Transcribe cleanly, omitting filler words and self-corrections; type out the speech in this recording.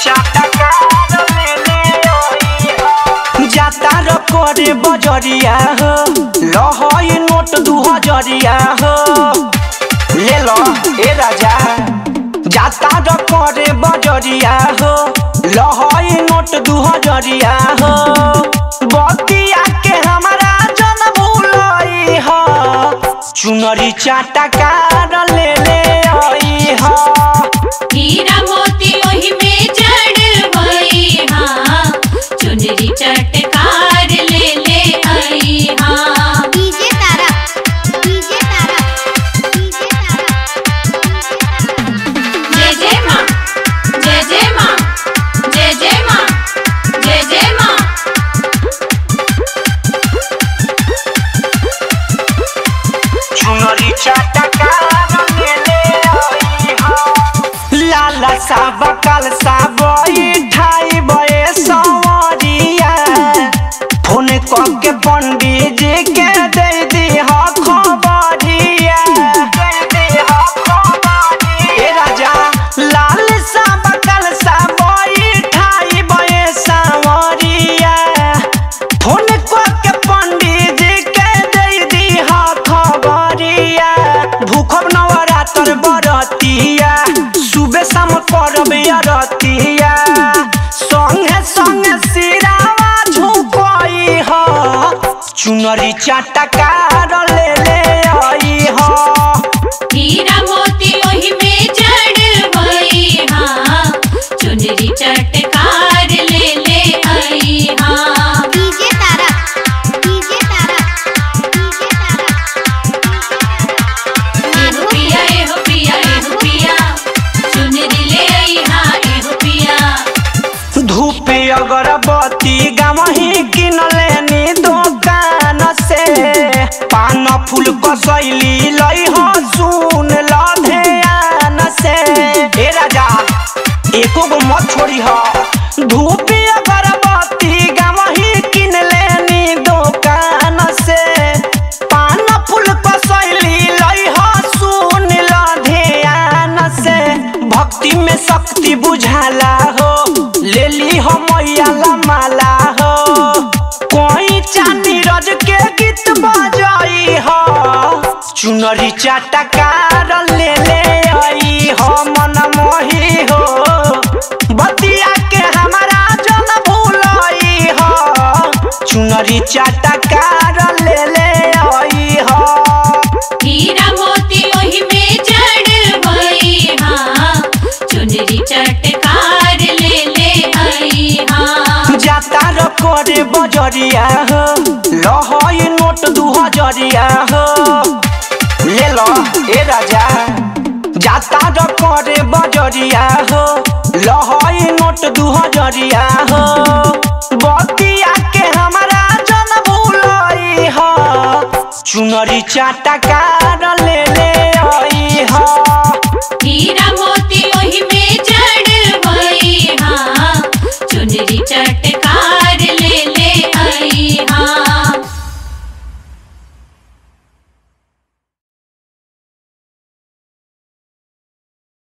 चटकार लेले आइहा जाता रकोरे बजरिया हो लहई नोट 2000 हो ले लो ए राजा जाता रकोरे बजरिया हो लहई नोट 2000 हो बतिया के हमारा जन भूलई हो चुनरी चटकार लेले आइहा हीरा मोती ओहि में चढ़ भइहा चुनरी चटकार लेले आइहा DJ Tara DJ Tara DJ Tara जय जय मां जय जय मां जय जय मां जय जय मां चुनरी चटकार कल सब ढाई बे सवरिया फोन करके पंडित जी के दे दिया खबरिया राजा लाल सब कल सब ढाई बे सवरिया फोन करके पंडित जी के दे दिया खबरिया भूखब नवरात्र बरतिया रतिया संगे संगे सिरावा झुकई हो चुनरी चटकार लेले आइहा हीरा मोती ओहि में जड़ भइहा चुनरी चटकार लेले आइहा DJ Tara DJ Tara DJ Tara हो पिया चुनरी ले धूप अगरबत्ती गावही किन लेनी दुकान से पान फूल कसैली लई हो सुन ल ध्यान से ए राजा एको गो मत छोड़ी हो धूप अगरबत्ती गावही किन लेनी दुकान से पान फूल कसैली लई हो सुन ल ध्यान से भक्ति में शक्ति बुझाला हो लेली हो मैया ला माला हो कोई चांदी रज के गीत बजाई हो चुनरी चटकार लेले आइहा मन मोही हो बतिया के हमारा जन भूलई हो चुनरी चटकार लेले आइहा हीरा मोती ओहि में जड़ भइहा चुनरी चटकार जाता रकोरे बजरिया हो लहई नोट 2000 हो ले लो ए राजा जाता रकोरे बजरिया हो लहई नोट 2000 हो बतिया के हमारा जन भूलई हो चुनरी चटकार।